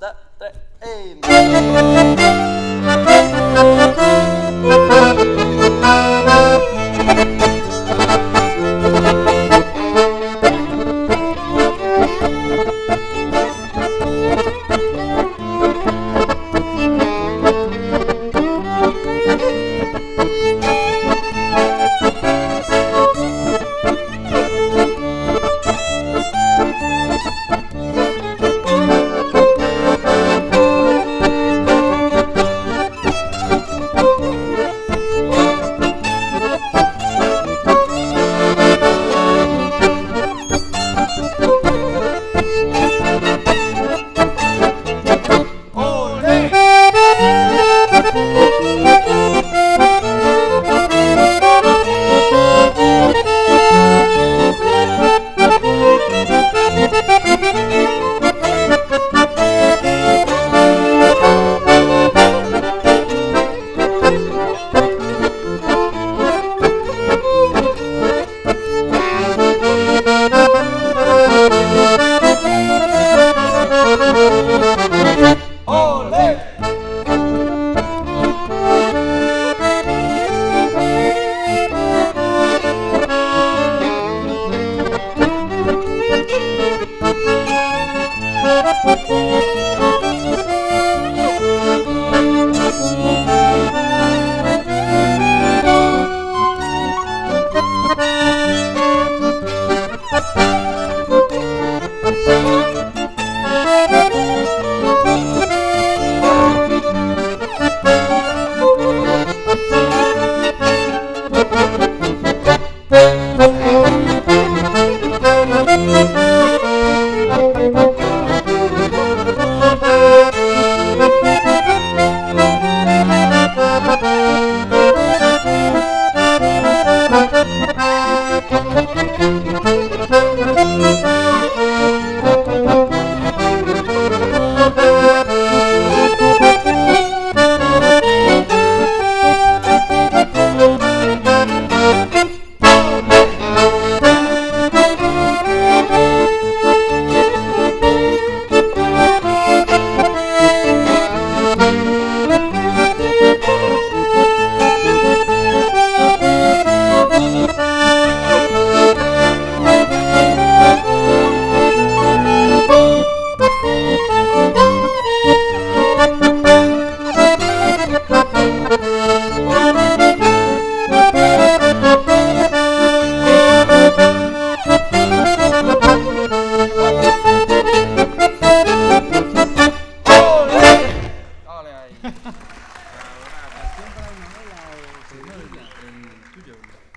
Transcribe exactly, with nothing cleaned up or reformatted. dos, tres, y... Siempre hay una mela o... Sí, no, el tuyo.